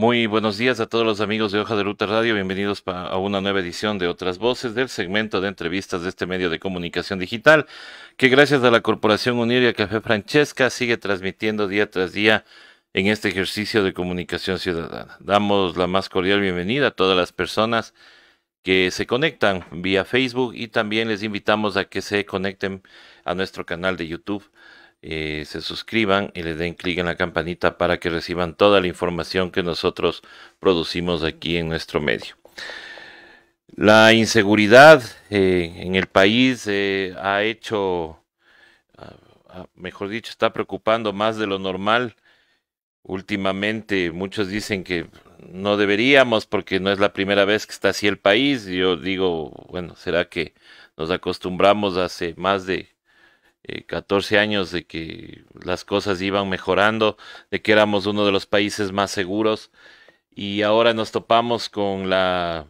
Muy buenos días a todos los amigos de Hoja de Ruta Radio, bienvenidos a una nueva edición de Otras Voces del segmento de entrevistas de este medio de comunicación digital, que gracias a la Corporación Unir y a Café Francesca sigue transmitiendo día tras día en este ejercicio de comunicación ciudadana. Damos la más cordial bienvenida a todas las personas que se conectan vía Facebook y también les invitamos a que se conecten a nuestro canal de YouTube. Se suscriban y le den clic en la campanita para que reciban toda la información que nosotros producimos aquí en nuestro medio. La inseguridad en el país ha hecho, mejor dicho, está preocupando más de lo normal. Últimamente muchos dicen que no deberíamos porque no es la primera vez que está así el país. Yo digo, bueno, ¿será que nos acostumbramos hace más de 14 años de que las cosas iban mejorando, de que éramos uno de los países más seguros y ahora nos topamos con la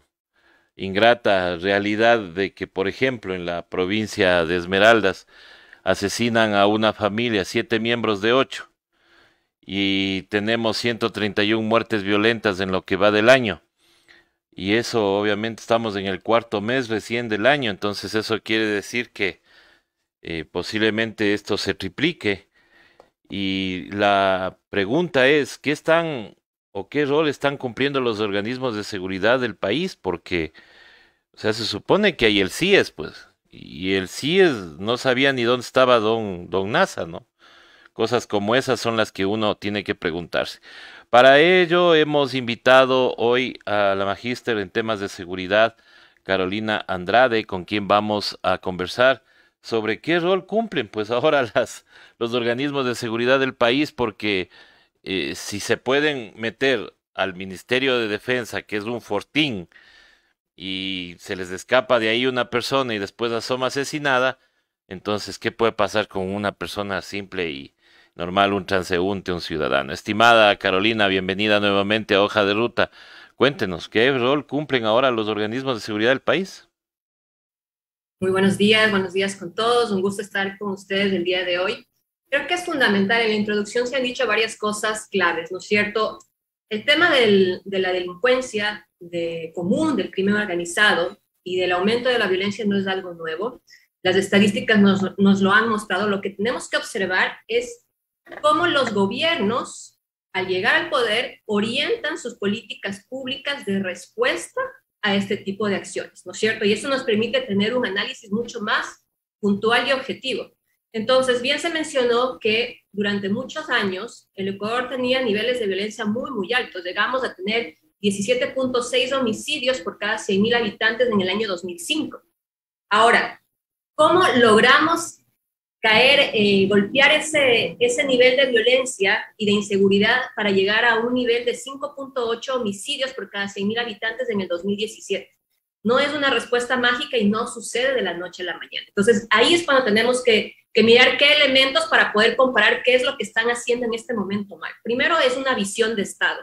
ingrata realidad de que, por ejemplo, en la provincia de Esmeraldas asesinan a una familia, 7 miembros de 8, y tenemos 131 muertes violentas en lo que va del año? Y eso, obviamente, estamos en el cuarto mes recién del año, entonces eso quiere decir que posiblemente esto se triplique. Y la pregunta es, ¿qué están o qué rol están cumpliendo los organismos de seguridad del país? Porque, o sea, se supone que hay el CIES, pues, y el CIES no sabía ni dónde estaba Don Naza, ¿no? Cosas como esas son las que uno tiene que preguntarse. Para ello hemos invitado hoy a la magíster en temas de seguridad, Carolina Andrade, con quien vamos a conversar sobre qué rol cumplen pues ahora los organismos de seguridad del país, porque si se pueden meter al Ministerio de Defensa, que es un fortín, y se les escapa de ahí una persona y después asoma asesinada, entonces ¿qué puede pasar con una persona simple y normal, un transeúnte, un ciudadano? Estimada Carolina, bienvenida nuevamente a Hoja de Ruta. Cuéntenos, ¿qué rol cumplen ahora los organismos de seguridad del país? Muy buenos días con todos. Un gusto estar con ustedes el día de hoy. Creo que es fundamental. En la introducción se han dicho varias cosas claves, ¿no es cierto? El tema de la delincuencia común, del crimen organizado y del aumento de la violencia no es algo nuevo. Las estadísticas nos lo han mostrado. Lo que tenemos que observar es cómo los gobiernos, al llegar al poder, orientan sus políticas públicas de respuesta a este tipo de acciones, ¿no es cierto? Y eso nos permite tener un análisis mucho más puntual y objetivo. Entonces, bien se mencionó que durante muchos años el Ecuador tenía niveles de violencia muy, muy altos. Llegamos a tener 17.6 homicidios por cada 100.000 habitantes en el año 2005. Ahora, ¿cómo logramos golpear ese nivel de violencia y de inseguridad para llegar a un nivel de 5.8 homicidios por cada 100.000 habitantes en el 2017? No es una respuesta mágica y no sucede de la noche a la mañana. Entonces, ahí es cuando tenemos que mirar qué elementos para poder comparar qué es lo que están haciendo en este momento mal. Primero es una visión de Estado.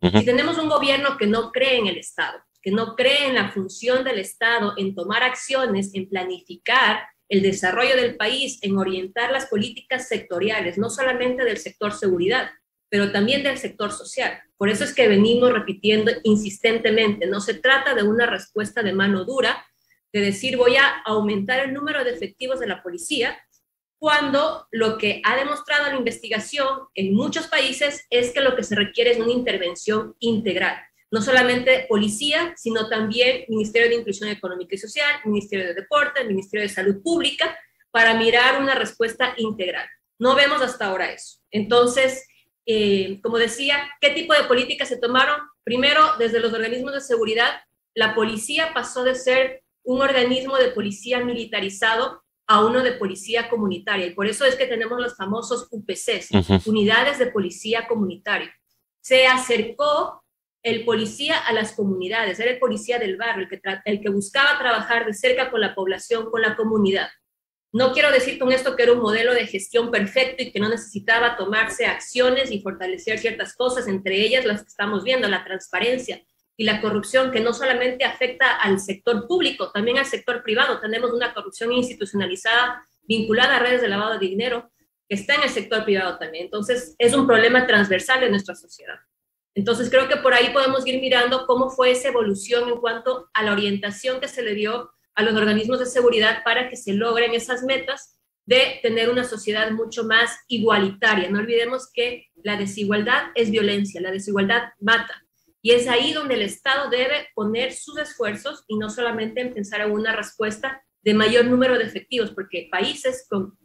Si tenemos un gobierno que no cree en el Estado, que no cree en la función del Estado, en tomar acciones, en planificar el desarrollo del país, en orientar las políticas sectoriales, no solamente del sector seguridad, pero también del sector social. Por eso es que venimos repitiendo insistentemente, no se trata de una respuesta de mano dura, de decir voy a aumentar el número de efectivos de la policía, cuando lo que ha demostrado la investigación en muchos países es que lo que se requiere es una intervención integral. No solamente policía, sino también Ministerio de Inclusión Económica y Social, Ministerio de Deporte, Ministerio de Salud Pública, para mirar una respuesta integral. No vemos hasta ahora eso. Entonces, como decía, ¿qué tipo de políticas se tomaron? Primero, desde los organismos de seguridad, la policía pasó de ser un organismo de policía militarizado a uno de policía comunitaria. Y por eso es que tenemos los famosos UPCs, Unidades de Policía Comunitaria. Se acercó el policía a las comunidades, era el policía del barrio, el que buscaba trabajar de cerca con la población, con la comunidad. No quiero decir con esto que era un modelo de gestión perfecto y que no necesitaba tomarse acciones y fortalecer ciertas cosas, entre ellas las que estamos viendo, la transparencia y la corrupción, que no solamente afecta al sector público, también al sector privado. Tenemos una corrupción institucionalizada vinculada a redes de lavado de dinero que está en el sector privado también. Entonces, es un problema transversal en nuestra sociedad. Entonces creo que por ahí podemos ir mirando cómo fue esa evolución en cuanto a la orientación que se le dio a los organismos de seguridad para que se logren esas metas de tener una sociedad mucho más igualitaria. No olvidemos que la desigualdad es violencia, la desigualdad mata. Y es ahí donde el Estado debe poner sus esfuerzos y no solamente en pensar en una respuesta de mayor número de efectivos, porque países con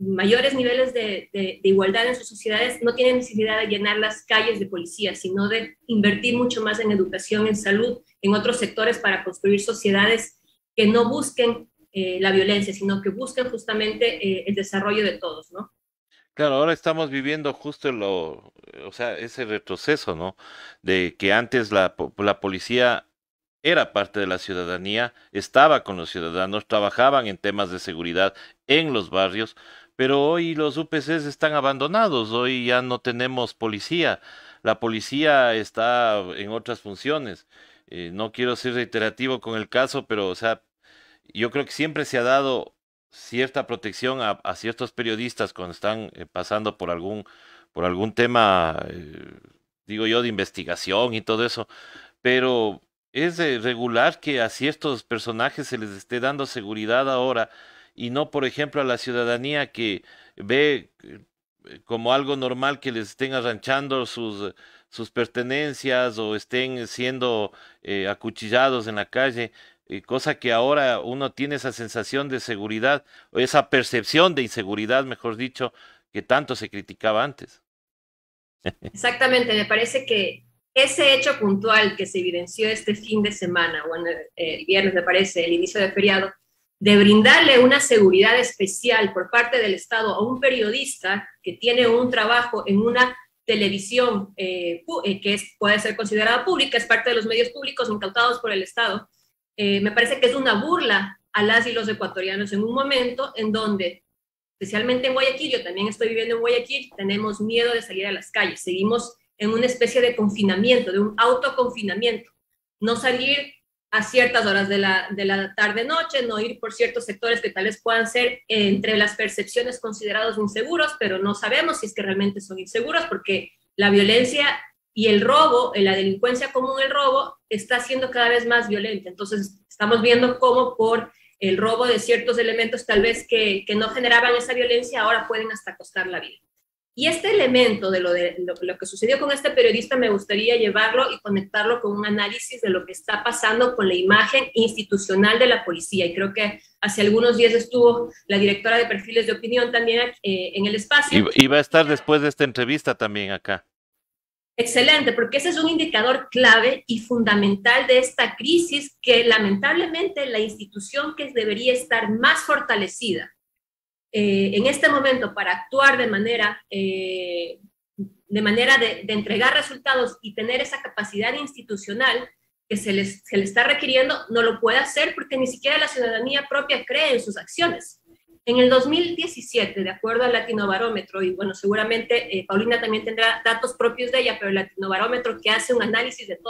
mayores niveles de igualdad en sus sociedades no tienen necesidad de llenar las calles de policías, sino de invertir mucho más en educación, en salud, en otros sectores para construir sociedades que no busquen la violencia, sino que busquen justamente el desarrollo de todos, ¿no? Claro, ahora estamos viviendo justo ese retroceso, ¿no? De que antes la policía era parte de la ciudadanía, estaba con los ciudadanos, trabajaban en temas de seguridad en los barrios, pero hoy los UPCs están abandonados, hoy ya no tenemos policía, la policía está en otras funciones. No quiero ser reiterativo con el caso, pero yo creo que siempre se ha dado cierta protección a ciertos periodistas cuando están pasando por algún tema, digo yo, de investigación y todo eso, pero es regular que a ciertos personajes se les esté dando seguridad ahora y no, por ejemplo, a la ciudadanía que ve como algo normal que les estén arranchando sus pertenencias o estén siendo acuchillados en la calle. Cosa que ahora uno tiene esa sensación de seguridad, o esa percepción de inseguridad, mejor dicho, que tanto se criticaba antes. Exactamente, me parece que ese hecho puntual que se evidenció este fin de semana, bueno, el viernes me parece, el inicio de feriado, de brindarle una seguridad especial por parte del Estado a un periodista que tiene un trabajo en una televisión puede ser considerada pública, es parte de los medios públicos incautados por el Estado, me parece que es una burla a las y los ecuatorianos en un momento en donde, especialmente en Guayaquil, yo también estoy viviendo en Guayaquil, tenemos miedo de salir a las calles, seguimos en una especie de confinamiento, de un autoconfinamiento, no salir a ciertas horas de la tarde-noche, no ir por ciertos sectores que tal vez puedan ser entre las percepciones considerados inseguros, pero no sabemos si es que realmente son inseguros, porque la violencia y el robo, la delincuencia común, el robo, está siendo cada vez más violenta. Entonces, estamos viendo cómo por el robo de ciertos elementos tal vez que no generaban esa violencia, ahora pueden hasta costar la vida. Y este elemento de lo que sucedió con este periodista me gustaría llevarlo y conectarlo con un análisis de lo que está pasando con la imagen institucional de la policía. Y creo que hace algunos días estuvo la directora de Perfiles de Opinión también en el espacio. Y va a estar después de esta entrevista también acá. Excelente, porque ese es un indicador clave y fundamental de esta crisis que lamentablemente la institución que debería estar más fortalecida en este momento para actuar de manera de entregar resultados y tener esa capacidad institucional que se le está requiriendo, no lo puede hacer porque ni siquiera la ciudadanía propia cree en sus acciones. En el 2017, de acuerdo al Latinobarómetro, y bueno, seguramente Paulina también tendrá datos propios de ella, pero el Latinobarómetro que hace un análisis de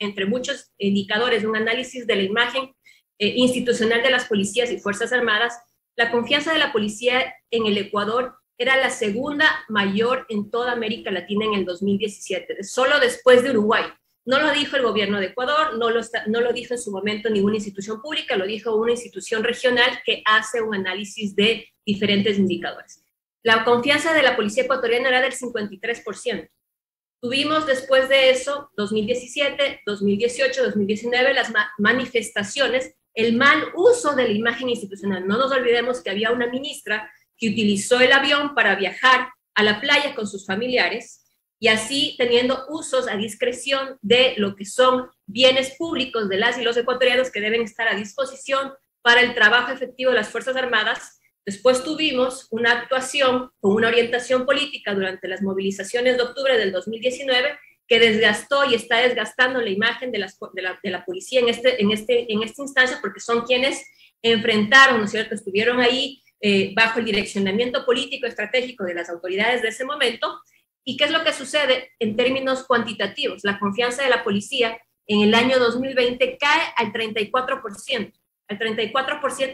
entre muchos indicadores, un análisis de la imagen institucional de las policías y Fuerzas Armadas, la confianza de la policía en el Ecuador era la segunda mayor en toda América Latina en el 2017, solo después de Uruguay. No lo dijo el gobierno de Ecuador, no lo dijo en su momento ninguna institución pública, lo dijo una institución regional que hace un análisis de diferentes indicadores. La confianza de la policía ecuatoriana era del 53%. Tuvimos después de eso, 2017, 2018, 2019, las manifestaciones, el mal uso de la imagen institucional. No nos olvidemos que había una ministra que utilizó el avión para viajar a la playa con sus familiares, y así teniendo usos a discreción de lo que son bienes públicos de las y los ecuatorianos que deben estar a disposición para el trabajo efectivo de las Fuerzas Armadas. Después tuvimos una actuación con una orientación política durante las movilizaciones de octubre del 2019 que desgastó y está desgastando la imagen de la policía en esta instancia, porque son quienes enfrentaron, ¿no es cierto?, estuvieron ahí bajo el direccionamiento político estratégico de las autoridades de ese momento. ¿Y qué es lo que sucede en términos cuantitativos? La confianza de la policía en el año 2020 cae al 34%,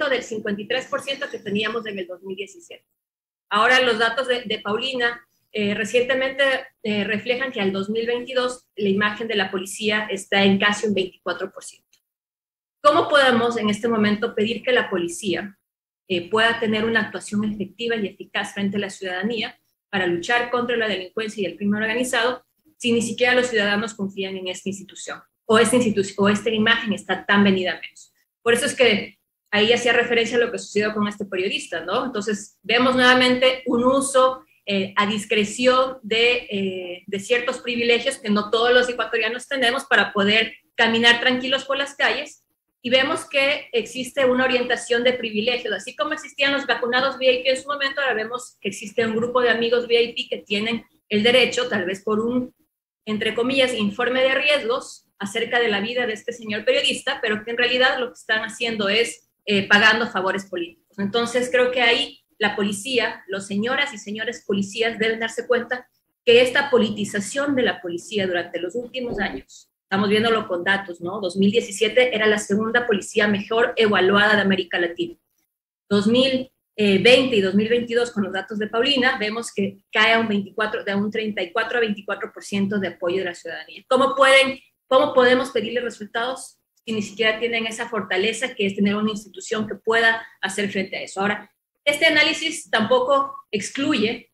del 53% que teníamos en el 2017. Ahora los datos de Paulina Recientemente reflejan que al 2022 la imagen de la policía está en casi un 24%. ¿Cómo podemos en este momento pedir que la policía pueda tener una actuación efectiva y eficaz frente a la ciudadanía para luchar contra la delincuencia y el crimen organizado si ni siquiera los ciudadanos confían en esta institución o esta imagen está tan venida a menos? Por eso es que ahí hacía referencia a lo que sucedió con este periodista, ¿no? Entonces vemos nuevamente un uso a discreción de ciertos privilegios que no todos los ecuatorianos tenemos para poder caminar tranquilos por las calles, y vemos que existe una orientación de privilegios. Así como existían los vacunados VIP en su momento, ahora vemos que existe un grupo de amigos VIP que tienen el derecho, tal vez por un, entre comillas, informe de riesgos acerca de la vida de este señor periodista, pero que en realidad lo que están haciendo es pagando favores políticos. Entonces creo que ahí la policía, los señoras y señores policías deben darse cuenta que esta politización de la policía durante los últimos años, estamos viéndolo con datos, ¿no? 2017 era la segunda policía mejor evaluada de América Latina. 2020 y 2022, con los datos de Paulina, vemos que cae a un 34 a 24% de apoyo de la ciudadanía. ¿Cómo podemos pedirle resultados si ni siquiera tienen esa fortaleza que es tener una institución que pueda hacer frente a eso? Ahora, este análisis tampoco excluye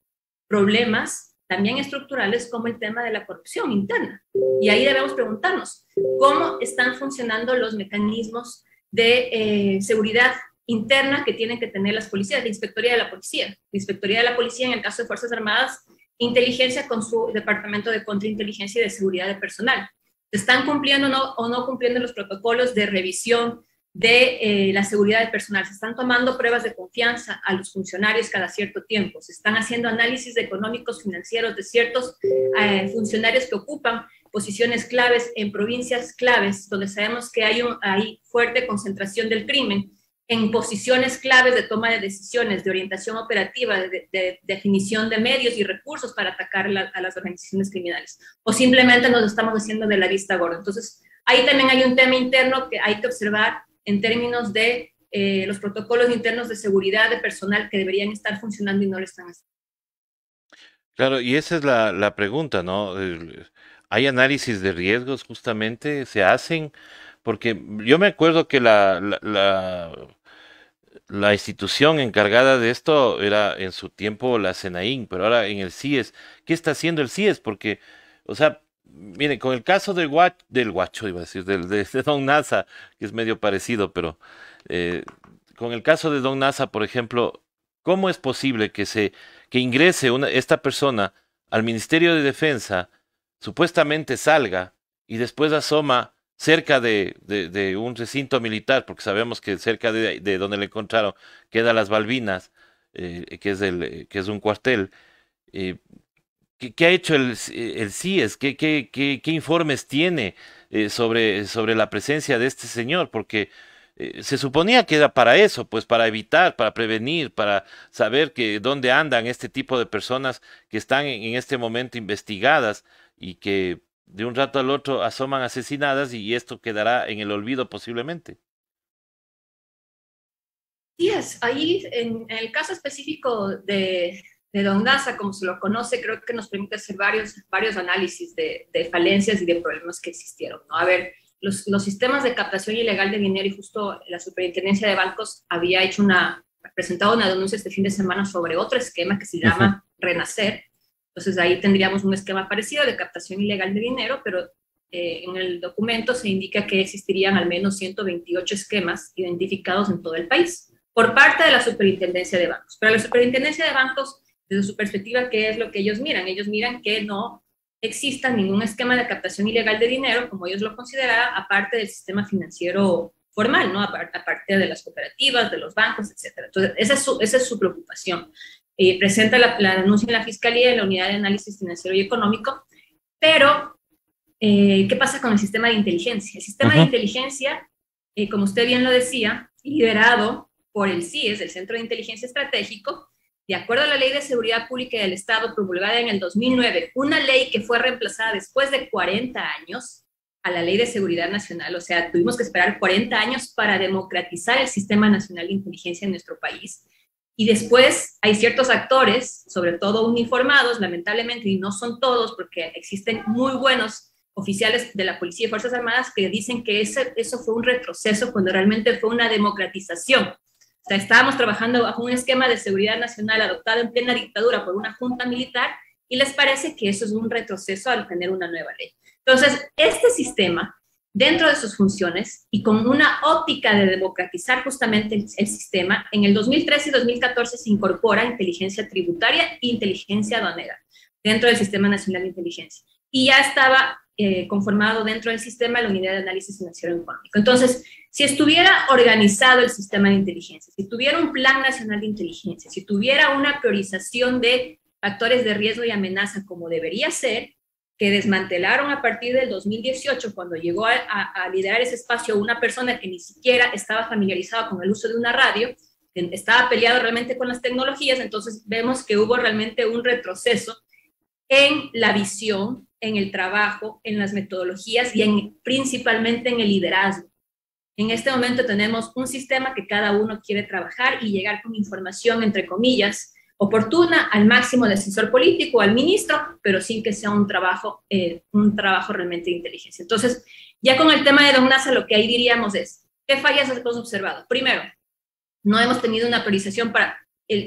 problemas también estructurales como el tema de la corrupción interna. Y ahí debemos preguntarnos cómo están funcionando los mecanismos de seguridad interna que tienen que tener las policías, la Inspectoría de la Policía. La Inspectoría de la Policía, en el caso de Fuerzas Armadas, Inteligencia con su Departamento de Contrainteligencia y de Seguridad de Personal. ¿Están cumpliendo o no cumpliendo los protocolos de revisión de la seguridad del personal? Se están tomando pruebas de confianza a los funcionarios cada cierto tiempo, se están haciendo análisis de económicos financieros de ciertos funcionarios que ocupan posiciones claves en provincias claves donde sabemos que hay fuerte concentración del crimen, en posiciones claves de toma de decisiones, de orientación operativa, de definición de medios y recursos para atacar a las organizaciones criminales, o simplemente nos lo estamos haciendo de la vista gorda. Entonces ahí también hay un tema interno que hay que observar en términos de los protocolos internos de seguridad de personal que deberían estar funcionando y no lo están haciendo. Claro, y esa es la pregunta, ¿no? ¿Hay análisis de riesgos justamente? ¿Se hacen? Porque yo me acuerdo que la institución encargada de esto era en su tiempo la SENAIN, pero ahora en el CIES. ¿Qué está haciendo el CIES? Porque, o sea, miren, con el caso de Don Naza, que es medio parecido, pero con el caso de Don Naza, por ejemplo, ¿cómo es posible que ingrese esta persona al Ministerio de Defensa, supuestamente salga y después asoma cerca de un recinto militar? Porque sabemos que cerca de donde le encontraron queda Las Balvinas, que es un cuartel. ¿Qué ha hecho el CIES? ¿Qué informes tiene sobre la presencia de este señor? Porque se suponía que era para eso, pues para evitar, para prevenir, para saber dónde andan este tipo de personas que están en este momento investigadas y que de un rato al otro asoman asesinadas, y esto quedará en el olvido posiblemente. CIES, ahí en el caso específico de Don Naza, como se lo conoce, creo que nos permite hacer varios análisis de falencias y de problemas que existieron, ¿no? A ver, los sistemas de captación ilegal de dinero, y justo la Superintendencia de Bancos había presentado una denuncia este fin de semana sobre otro esquema que se llama Renacer. Entonces ahí tendríamos un esquema parecido de captación ilegal de dinero, pero en el documento se indica que existirían al menos 128 esquemas identificados en todo el país por parte de la Superintendencia de Bancos. Pero la Superintendencia de Bancos, desde su perspectiva, ¿qué es lo que ellos miran? Ellos miran que no exista ningún esquema de captación ilegal de dinero, como ellos lo consideraban, aparte del sistema financiero formal, ¿no? Aparte de las cooperativas, de los bancos, etc. Entonces, esa es su preocupación. Presenta la denuncia en la Fiscalía, en la Unidad de Análisis Financiero y Económico, pero ¿qué pasa con el sistema de inteligencia? El sistema de inteligencia, como usted bien lo decía, liderado por el CIES, el Centro de Inteligencia Estratégico, de acuerdo a la Ley de Seguridad Pública del Estado promulgada en el 2009, una ley que fue reemplazada después de 40 años a la Ley de Seguridad Nacional, o sea, tuvimos que esperar 40 años para democratizar el Sistema Nacional de Inteligencia en nuestro país, Y después hay ciertos actores, sobre todo uniformados, lamentablemente, y no son todos, porque existen muy buenos oficiales de la Policía y Fuerzas Armadas que dicen que eso fue un retroceso cuando realmente fue una democratización. O sea, estábamos trabajando bajo un esquema de seguridad nacional adoptado en plena dictadura por una junta militar y les parece que eso es un retroceso al tener una nueva ley. Entonces, este sistema, dentro de sus funciones y con una óptica de democratizar justamente el sistema, en el 2013 y 2014 se incorpora inteligencia tributaria e inteligencia aduanera dentro del Sistema Nacional de Inteligencia. Y ya estaba conformado dentro del sistema la Unidad de Análisis Financiero Económico. Entonces, si estuviera organizado el sistema de inteligencia, si tuviera un Plan Nacional de Inteligencia, si tuviera una priorización de factores de riesgo y amenaza como debería ser, que desmantelaron a partir del 2018, cuando llegó a liderar ese espacio una persona que ni siquiera estaba familiarizada con el uso de una radio, estaba peleado realmente con las tecnologías, entonces vemos que hubo realmente un retroceso en la visión, en el trabajo, en las metodologías y principalmente en el liderazgo. En este momento tenemos un sistema que cada uno quiere trabajar y llegar con información, entre comillas, oportuna al máximo del asesor político, al ministro, pero sin que sea un trabajo realmente de inteligencia. Entonces, ya con el tema de Don Naza, lo que ahí diríamos es, ¿qué fallas hemos observado? Primero, no hemos tenido una priorización para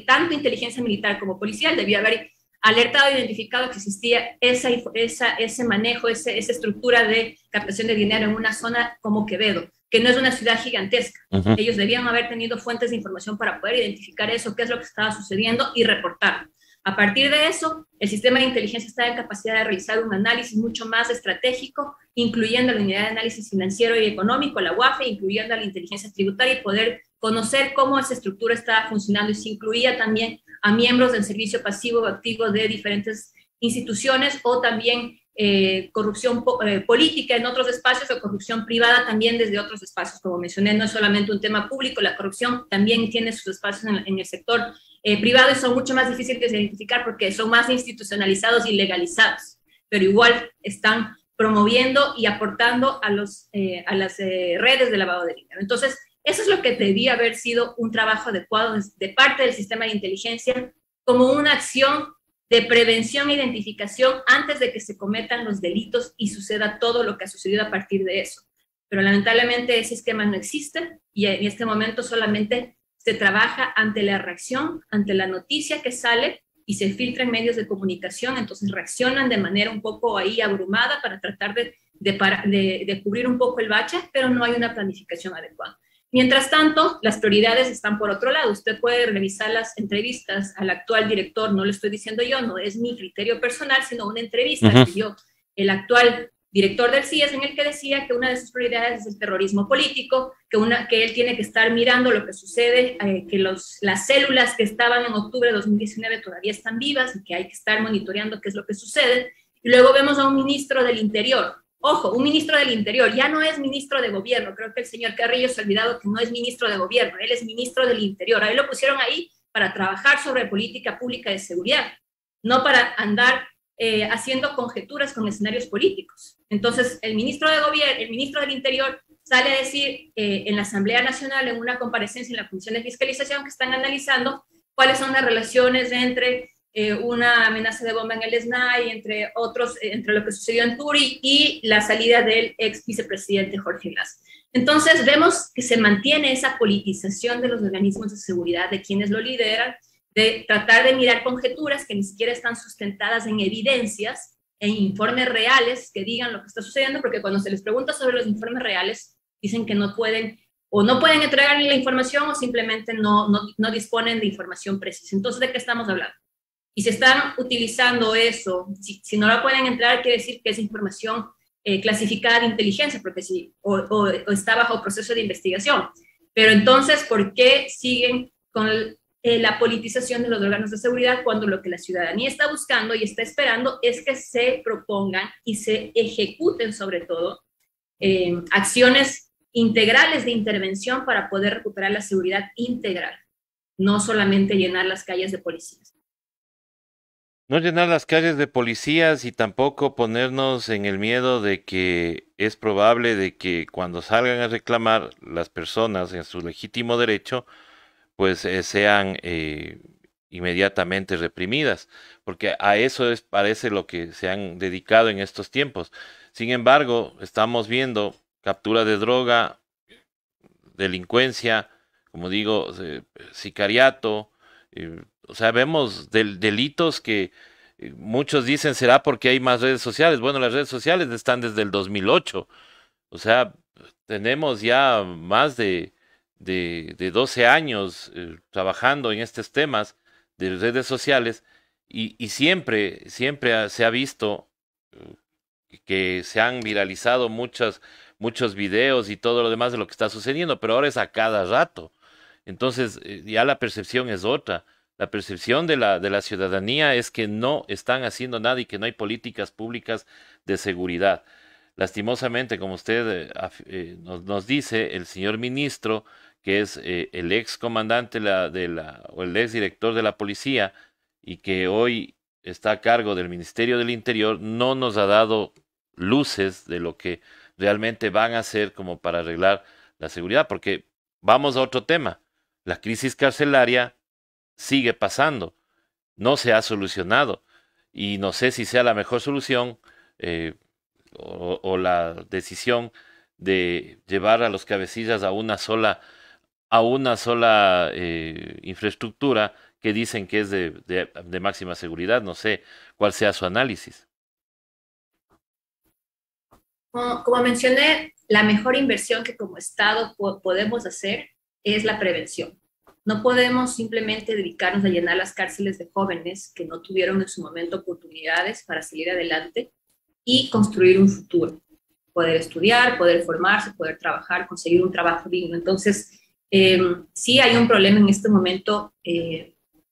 tanto inteligencia militar como policial, debió haber alertado e identificado que existía ese manejo, esa estructura de captación de dinero en una zona como Quevedo, que no es una ciudad gigantesca. Uh-huh. Ellos debían haber tenido fuentes de información para poder identificar eso, qué es lo que estaba sucediendo y reportarlo. A partir de eso, el sistema de inteligencia está en capacidad de realizar un análisis mucho más estratégico, incluyendo la Unidad de Análisis Financiero y Económico, la UAFE, incluyendo la inteligencia tributaria y poder conocer cómo esa estructura estaba funcionando, y se incluía también a miembros del servicio pasivo o activo de diferentes instituciones o también corrupción política en otros espacios o corrupción privada también desde otros espacios. Como mencioné, no es solamente un tema público, la corrupción también tiene sus espacios en el sector privado y son mucho más difíciles de identificar porque son más institucionalizados y legalizados, pero igual están promoviendo y aportando a las redes de lavado de dinero. Entonces, eso es lo que debía haber sido un trabajo adecuado de parte del sistema de inteligencia como una acción de prevención e identificación antes de que se cometan los delitos y suceda todo lo que ha sucedido a partir de eso. Pero lamentablemente ese esquema no existe y en este momento solamente se trabaja ante la reacción, ante la noticia que sale y se filtra en medios de comunicación, entonces reaccionan de manera un poco ahí abrumada para tratar de cubrir un poco el bache, pero no hay una planificación adecuada. Mientras tanto, las prioridades están por otro lado. Usted puede revisar las entrevistas al actual director, no lo estoy diciendo yo, no es mi criterio personal, sino una entrevista que dio el actual director del CIES en el que decía que una de sus prioridades es el terrorismo político, que él tiene que estar mirando lo que sucede, que las células que estaban en octubre de 2019 todavía están vivas y que hay que estar monitoreando qué es lo que sucede. Y luego vemos a un ministro del Interior. Ojo, un ministro del Interior ya no es ministro de gobierno. Creo que el señor Carrillo se ha olvidado que no es ministro de gobierno. Él es ministro del Interior. Ahí lo pusieron ahí para trabajar sobre política pública de seguridad, no para andar haciendo conjeturas con escenarios políticos. Entonces, el ministro del Interior sale a decir en la Asamblea Nacional, en una comparecencia en la Comisión de Fiscalización, que están analizando cuáles son las relaciones entre una amenaza de bomba en el SNAI, entre otros, entre lo que sucedió en Turi y la salida del ex vicepresidente Jorge Glass. Entonces vemos que se mantiene esa politización de los organismos de seguridad, de quienes lo lideran, de tratar de mirar conjeturas que ni siquiera están sustentadas en evidencias, en informes reales que digan lo que está sucediendo, porque cuando se les pregunta sobre los informes reales, dicen que no pueden o no pueden entregarle la información o simplemente no disponen de información precisa. Entonces, ¿de qué estamos hablando? Y si están utilizando eso, si no la pueden entrar, quiere decir que es información clasificada de inteligencia, porque o está bajo proceso de investigación. Pero entonces, ¿por qué siguen con la politización de los órganos de seguridad cuando lo que la ciudadanía está buscando y está esperando es que se propongan y se ejecuten, sobre todo, acciones integrales de intervención para poder recuperar la seguridad integral, no solamente llenar las calles de policías? No llenar las calles de policías y tampoco ponernos en el miedo de que es probable de que cuando salgan a reclamar las personas en su legítimo derecho pues sean inmediatamente reprimidas, porque a eso es, parece, lo que se han dedicado en estos tiempos. Sin embargo, estamos viendo captura de droga, delincuencia, como digo, sicariato, o sea, vemos delitos que muchos dicen será porque hay más redes sociales. Bueno, las redes sociales están desde el 2008, o sea, tenemos ya más de 12 años trabajando en estos temas de redes sociales, y siempre se ha visto que se han viralizado muchos videos y todo lo demás de lo que está sucediendo, pero ahora es a cada rato. Entonces ya la percepción es otra. La percepción de la ciudadanía es que no están haciendo nada y que no hay políticas públicas de seguridad. Lastimosamente, como usted nos dice, el señor ministro, que es el ex comandante o el ex director de la policía, y que hoy está a cargo del Ministerio del Interior, no nos ha dado luces de lo que realmente van a hacer como para arreglar la seguridad, porque vamos a otro tema. La crisis carcelaria sigue pasando, no se ha solucionado, y no sé si sea la mejor solución o la decisión de llevar a los cabecillas a una sola infraestructura que dicen que es de máxima seguridad. No sé cuál sea su análisis. Como mencioné, la mejor inversión que como Estado podemos hacer es la prevención. No podemos simplemente dedicarnos a llenar las cárceles de jóvenes que no tuvieron en su momento oportunidades para salir adelante y construir un futuro, poder estudiar, poder formarse, poder trabajar, conseguir un trabajo digno. Entonces, sí hay un problema en este momento que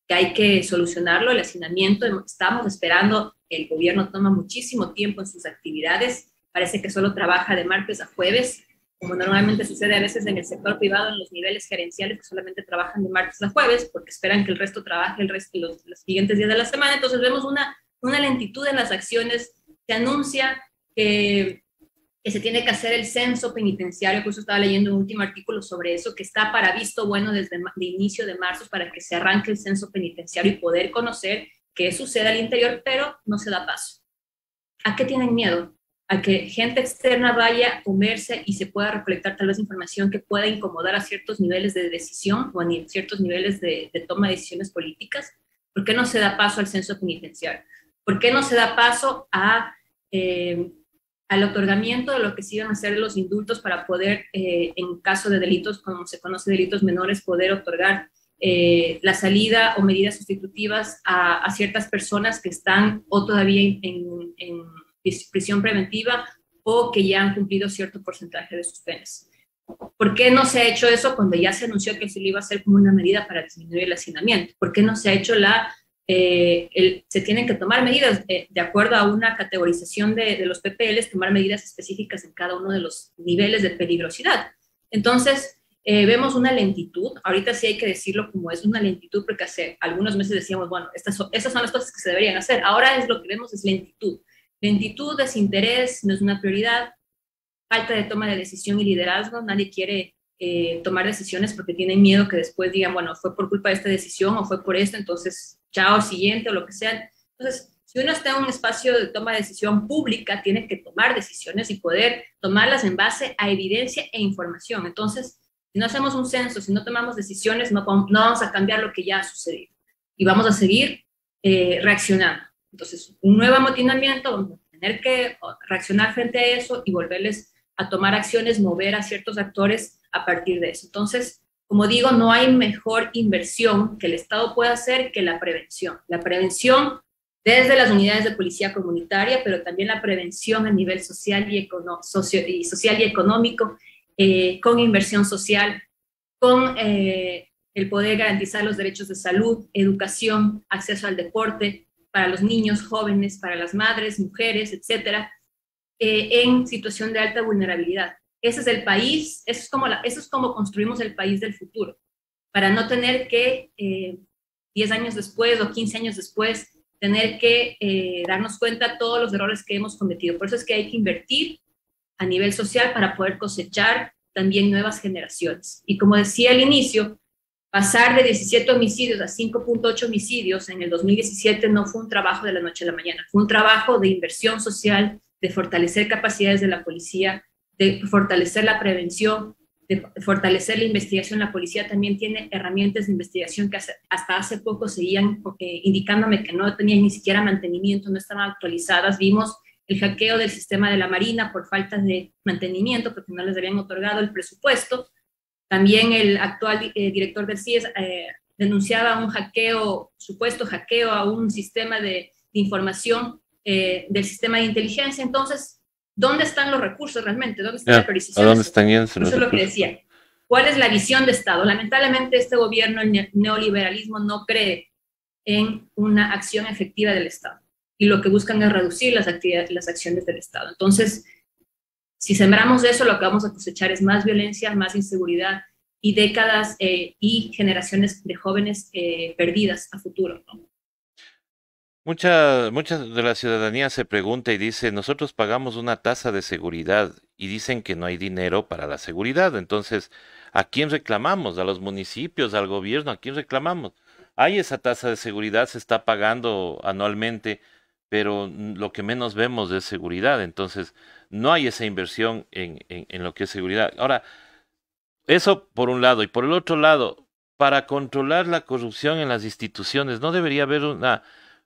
hay que solucionarlo, el hacinamiento. Estamos esperando, el gobierno toma muchísimo tiempo en sus actividades, parece que solo trabaja de martes a jueves, como normalmente sucede a veces en el sector privado, en los niveles gerenciales, que solamente trabajan de martes a jueves, porque esperan que el resto trabaje los siguientes días de la semana. Entonces vemos una lentitud en las acciones. Se anuncia que se tiene que hacer el censo penitenciario, por eso estaba leyendo un último artículo sobre eso, que está para visto bueno desde el inicio de marzo para que se arranque el censo penitenciario y poder conocer qué sucede al interior, pero no se da paso. ¿A qué tienen miedo? A que gente externa vaya a comerse y se pueda recolectar tal vez información que pueda incomodar a ciertos niveles de decisión o a ciertos niveles de toma de decisiones políticas. ¿Por qué no se da paso al censo penitenciario? ¿Por qué no se da paso al otorgamiento de lo que se iban a hacer los indultos para poder, en caso de delitos, como se conoce delitos menores, poder otorgar la salida o medidas sustitutivas a ciertas personas que están o todavía en prisión preventiva o que ya han cumplido cierto porcentaje de sus penas? ¿Por qué no se ha hecho eso cuando ya se anunció que se le iba a hacer como una medida para disminuir el hacinamiento? ¿Por qué no se ha hecho se tienen que tomar medidas de acuerdo a una categorización de los PPLs, tomar medidas específicas en cada uno de los niveles de peligrosidad? Entonces, vemos una lentitud. Ahorita sí hay que decirlo como es, una lentitud, porque hace algunos meses decíamos, bueno, estas son las cosas que se deberían hacer. Ahora lo que vemos es lentitud. Lentitud, desinterés, no es una prioridad, falta de toma de decisión y liderazgo. Nadie quiere tomar decisiones porque tienen miedo que después digan, bueno, fue por culpa de esta decisión o fue por esto, entonces chao, siguiente o lo que sea. Entonces, si uno está en un espacio de toma de decisión pública, tiene que tomar decisiones y poder tomarlas en base a evidencia e información. Entonces, si no hacemos un censo, si no tomamos decisiones, no vamos a cambiar lo que ya ha sucedido y vamos a seguir reaccionando. Entonces, un nuevo amotinamiento, vamos a tener que reaccionar frente a eso y volverles a tomar acciones, mover a ciertos actores a partir de eso. Entonces, como digo, no hay mejor inversión que el Estado pueda hacer que la prevención. La prevención desde las unidades de policía comunitaria, pero también la prevención a nivel social y económico, con inversión social, con el poder garantizar los derechos de salud, educación, acceso al deporte para los niños, jóvenes, para las madres, mujeres, etcétera, en situación de alta vulnerabilidad. Ese es el país, eso es como construimos el país del futuro, para no tener que 10 años después o 15 años después tener que darnos cuenta de todos los errores que hemos cometido. Por eso es que hay que invertir a nivel social para poder cosechar también nuevas generaciones. Y como decía al inicio, Pasar de 17 homicidios a 5.8 homicidios en el 2017 no fue un trabajo de la noche a la mañana, fue un trabajo de inversión social, de fortalecer capacidades de la policía, de fortalecer la prevención, de fortalecer la investigación. La policía también tiene herramientas de investigación que hasta hace poco seguían indicándome que no tenían ni siquiera mantenimiento, no estaban actualizadas. Vimos el hackeo del sistema de la Marina por faltas de mantenimiento porque no les habían otorgado el presupuesto. También el actual director del CIES denunciaba un hackeo, supuesto hackeo a un sistema de información del sistema de inteligencia. Entonces, ¿dónde están los recursos realmente? ¿Dónde está la priorización? ¿Dónde están los recursos? Lo que decía. ¿Cuál es la visión de Estado? Lamentablemente, este gobierno, el neoliberalismo, no cree en una acción efectiva del Estado. Y lo que buscan es reducir las actividades, las acciones del Estado. Entonces, si sembramos eso, lo que vamos a cosechar es más violencia, más inseguridad y décadas y generaciones de jóvenes perdidas a futuro, ¿no? Mucha de la ciudadanía se pregunta y dice, nosotros pagamos una tasa de seguridad y dicen que no hay dinero para la seguridad. Entonces, ¿a quién reclamamos? ¿A los municipios? ¿Al gobierno? ¿A quién reclamamos? Hay esa tasa de seguridad, se está pagando anualmente, pero lo que menos vemos es seguridad. Entonces, no hay esa inversión en lo que es seguridad. Ahora, eso por un lado. Y por el otro lado, para controlar la corrupción en las instituciones, ¿no debería haber una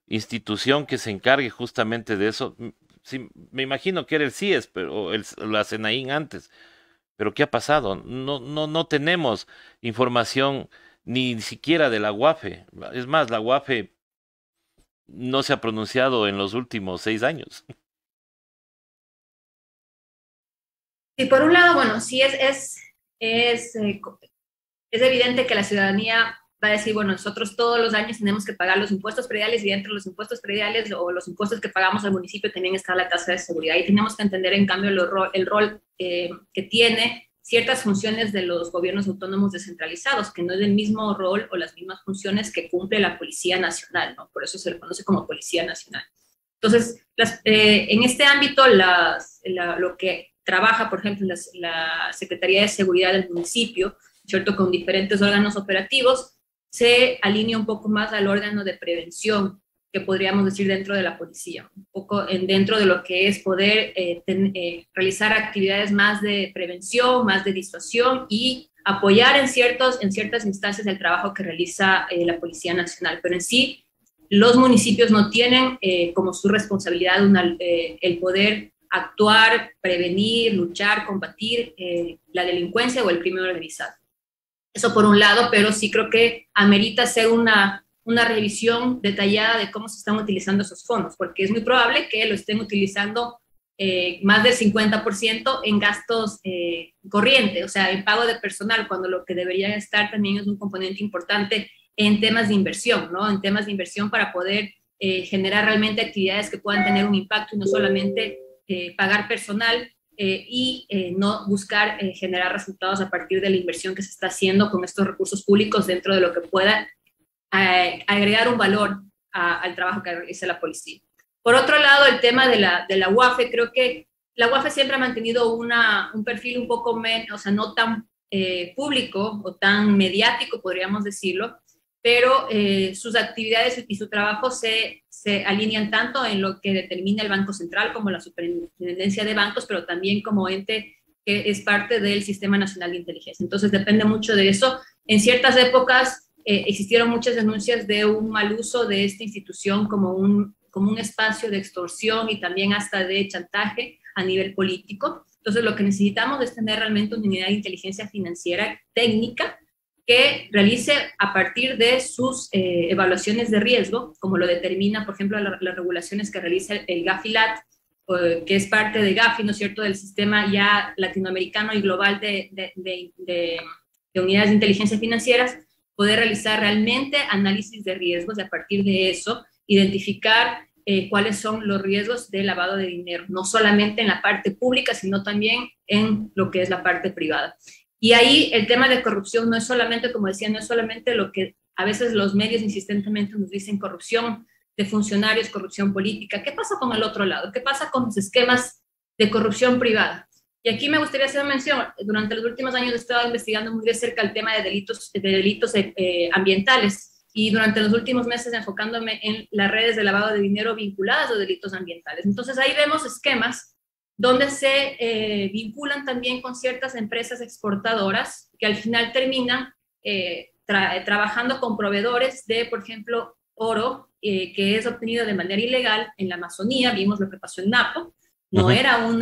institución que se encargue justamente de eso? Sí, me imagino que era el CIES, pero la SENAIN antes. ¿Pero qué ha pasado? No tenemos información ni siquiera de la UAFE. Es más, la UAFE no se ha pronunciado en los últimos 6 años. Y por un lado, bueno, sí es evidente que la ciudadanía va a decir, bueno, nosotros todos los años tenemos que pagar los impuestos prediales y dentro de los impuestos prediales o los impuestos que pagamos al municipio también está la tasa de seguridad. Y tenemos que entender, en cambio, el rol que tiene ciertas funciones de los gobiernos autónomos descentralizados, que no es el mismo rol o las mismas funciones que cumple la Policía Nacional, ¿no? Por eso se le conoce como Policía Nacional. Entonces, en este ámbito, lo que trabaja, por ejemplo, la Secretaría de Seguridad del municipio, ¿cierto?, con diferentes órganos operativos, se alinea un poco más al órgano de prevención, que podríamos decir dentro de la policía, un poco dentro de lo que es poder realizar actividades más de prevención, más de disuasión y apoyar en ciertas instancias el trabajo que realiza la Policía Nacional. Pero en sí, los municipios no tienen como su responsabilidad el poder actuar, prevenir, luchar, combatir la delincuencia o el crimen organizado. Eso por un lado, pero sí creo que amerita hacer una revisión detallada de cómo se están utilizando esos fondos, porque es muy probable que lo estén utilizando más del 50% en gastos corrientes, o sea, en pago de personal, cuando lo que debería estar también es un componente importante en temas de inversión, ¿no? En temas de inversión para poder generar realmente actividades que puedan tener un impacto y no solamente pagar personal y no buscar generar resultados a partir de la inversión que se está haciendo con estos recursos públicos dentro de lo que pueda agregar un valor al trabajo que realiza la policía. Por otro lado, el tema de la UAFE, creo que la UAFE siempre ha mantenido un perfil un poco menos, o sea, no tan público o tan mediático, podríamos decirlo, pero sus actividades y su trabajo se alinean tanto en lo que determina el Banco Central como la Superintendencia de Bancos, pero también como ente que es parte del Sistema Nacional de Inteligencia. Entonces, depende mucho de eso. En ciertas épocas existieron muchas denuncias de un mal uso de esta institución como un espacio de extorsión y también hasta de chantaje a nivel político. Entonces, lo que necesitamos es tener realmente una unidad de inteligencia financiera técnica que realice a partir de sus evaluaciones de riesgo, como lo determina, por ejemplo, las regulaciones que realiza el GAFI-LAT, que es parte de GAFI, ¿no es cierto?, del sistema ya latinoamericano y global de unidades de inteligencia financieras, poder realizar realmente análisis de riesgos y a partir de eso identificar cuáles son los riesgos de lavado de dinero, no solamente en la parte pública, sino también en lo que es la parte privada. Y ahí el tema de corrupción no es solamente, como decía, no es solamente lo que a veces los medios insistentemente nos dicen, corrupción de funcionarios, corrupción política. ¿Qué pasa con el otro lado? ¿Qué pasa con los esquemas de corrupción privada? Y aquí me gustaría hacer mención, durante los últimos años he estado investigando muy de cerca el tema de delitos ambientales, y durante los últimos meses enfocándome en las redes de lavado de dinero vinculadas a delitos ambientales. Entonces ahí vemos esquemas donde se vinculan también con ciertas empresas exportadoras que al final terminan trabajando con proveedores de, por ejemplo, oro, que es obtenido de manera ilegal en la Amazonía. Vimos lo que pasó en Napo. No era un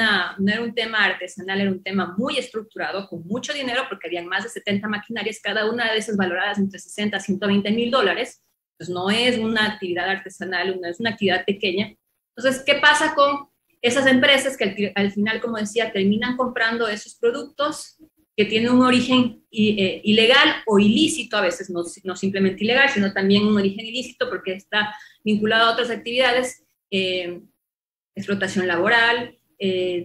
tema artesanal, era un tema muy estructurado, con mucho dinero, porque habían más de 70 maquinarias, cada una de esas valoradas entre 60 a 120 mil dólares. Pues no es una actividad artesanal, no es una actividad pequeña. Entonces, ¿qué pasa con esas empresas que al final, como decía, terminan comprando esos productos que tienen un origen ilegal o ilícito a veces, no simplemente ilegal, sino también un origen ilícito porque está vinculado a otras actividades? Explotación laboral,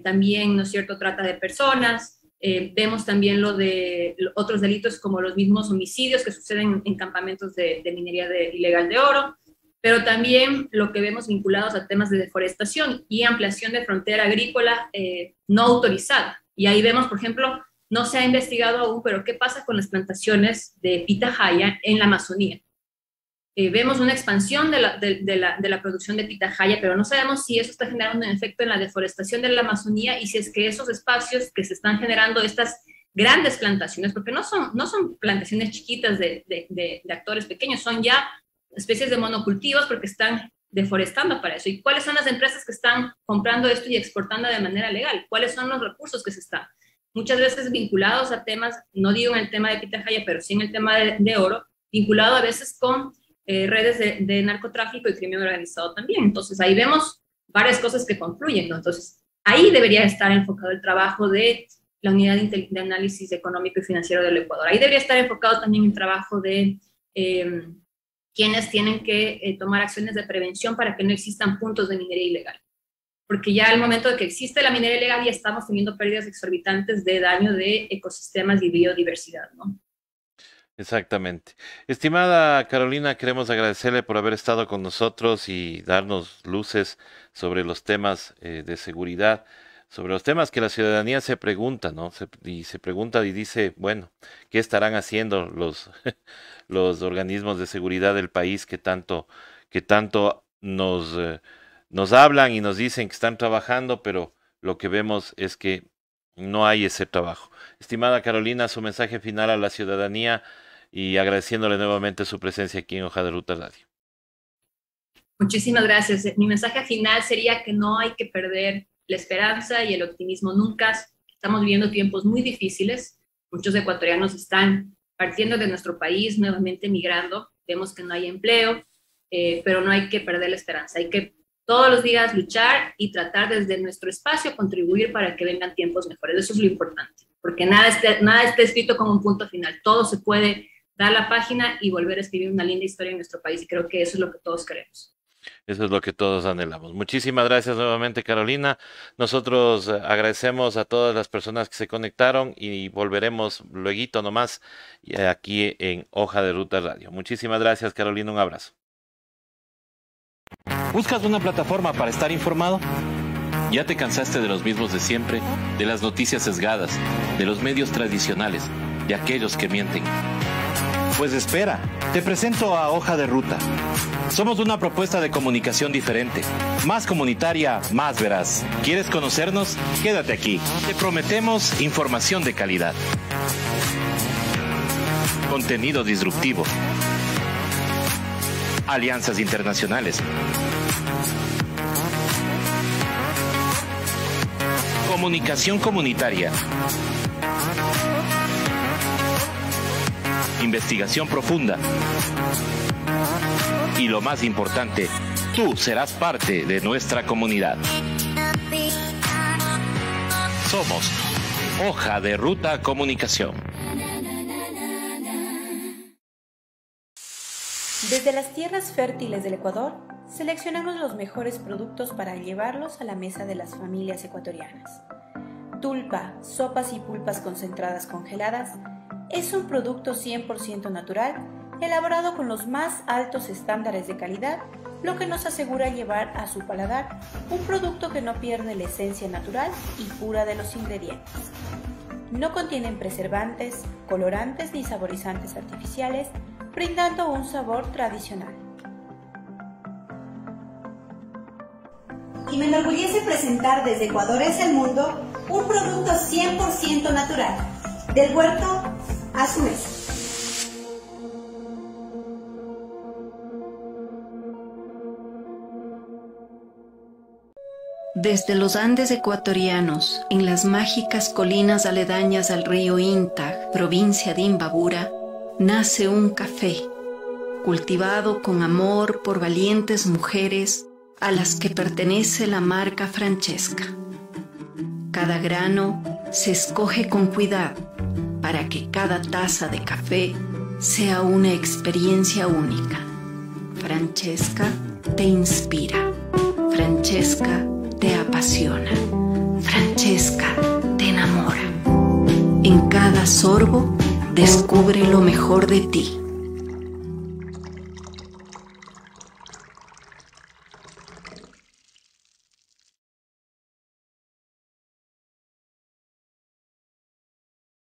también, ¿no es cierto?, trata de personas. Vemos también lo de otros delitos como los mismos homicidios que suceden en campamentos de minería ilegal de oro, pero también lo que vemos vinculados a temas de deforestación y ampliación de frontera agrícola no autorizada. Y ahí vemos, por ejemplo, no se ha investigado aún, pero ¿qué pasa con las plantaciones de pitahaya en la Amazonía? Vemos una expansión de la producción de pitahaya, pero no sabemos si eso está generando un efecto en la deforestación de la Amazonía y si es que esos espacios que se están generando estas grandes plantaciones, porque no son plantaciones chiquitas de actores pequeños, son ya especies de monocultivos porque están deforestando para eso. ¿Y cuáles son las empresas que están comprando esto y exportando de manera legal? ¿Cuáles son los recursos que se están? Muchas veces vinculados a temas, no digo en el tema de pitahaya, pero sí en el tema de oro, vinculado a veces con redes de narcotráfico y crimen organizado también. Entonces, ahí vemos varias cosas que confluyen, ¿no? Entonces, ahí debería estar enfocado el trabajo de la Unidad de Análisis Económico y Financiero del Ecuador. Ahí debería estar enfocado también el trabajo de quienes tienen que tomar acciones de prevención para que no existan puntos de minería ilegal. Porque ya al momento de que existe la minería ilegal ya estamos teniendo pérdidas exorbitantes de daño de ecosistemas y biodiversidad, ¿no? Exactamente. Estimada Carolina, queremos agradecerle por haber estado con nosotros y darnos luces sobre los temas de seguridad, sobre los temas que la ciudadanía se pregunta, ¿no? Se pregunta y dice, bueno, ¿qué estarán haciendo los organismos de seguridad del país que tanto nos hablan y nos dicen que están trabajando, pero lo que vemos es que no hay ese trabajo? Estimada Carolina, su mensaje final a la ciudadanía, y agradeciéndole nuevamente su presencia aquí en Hoja de Ruta Radio. Muchísimas gracias. Mi mensaje final sería que no hay que perder la esperanza y el optimismo nunca. Estamos viviendo tiempos muy difíciles. Muchos ecuatorianos están partiendo de nuestro país, nuevamente migrando. Vemos que no hay empleo, pero no hay que perder la esperanza. Hay que todos los días luchar y tratar desde nuestro espacio contribuir para que vengan tiempos mejores. Eso es lo importante, porque nada está escrito como un punto final. Todo se puede dar la página y volver a escribir una linda historia en nuestro país, y creo que eso es lo que todos queremos. Eso es lo que todos anhelamos. Muchísimas gracias nuevamente, Carolina. Nosotros agradecemos a todas las personas que se conectaron y volveremos lueguito nomás aquí en Hoja de Ruta Radio. Muchísimas gracias, Carolina. Un abrazo. ¿Buscas una plataforma para estar informado? ¿Ya te cansaste de los mismos de siempre, de las noticias sesgadas, de los medios tradicionales, de aquellos que mienten? Pues espera, te presento a Hoja de Ruta. Somos una propuesta de comunicación diferente, más comunitaria, más veraz. ¿Quieres conocernos? Quédate aquí. Te prometemos información de calidad, contenido disruptivo, alianzas internacionales, comunicación comunitaria, investigación profunda y, lo más importante, tú serás parte de nuestra comunidad. Somos Hoja de Ruta Comunicación. Desde las tierras fértiles del Ecuador, seleccionamos los mejores productos para llevarlos a la mesa de las familias ecuatorianas. Tulpa, sopas y pulpas concentradas congeladas, es un producto 100% natural elaborado con los más altos estándares de calidad, lo que nos asegura llevar a su paladar un producto que no pierde la esencia natural y pura de los ingredientes. No contienen preservantes, colorantes ni saborizantes artificiales, brindando un sabor tradicional. Y me enorgullece presentar desde Ecuador hacia el mundo un producto 100% natural, del huerto a su mesa. Desde los Andes ecuatorianos, en las mágicas colinas aledañas al río Inta, provincia de Imbabura, nace un café, cultivado con amor por valientes mujeres a las que pertenece la marca Francesca. Cada grano se escoge con cuidado para que cada taza de café sea una experiencia única. Francesca te inspira. Francesca te apasiona. Francesca te enamora. En cada sorbo, descubre lo mejor de ti.